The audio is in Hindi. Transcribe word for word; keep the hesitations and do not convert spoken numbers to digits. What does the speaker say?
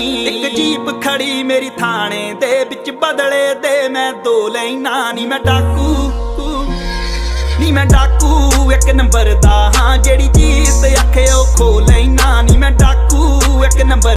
एक जीप खड़ी मेरी थाने दे बिच बदले दे मैं दो लाइना नी मैं डाकू नी मैं डाकू एक नंबर दा हां जेड़ी चीज आखे ओ खोल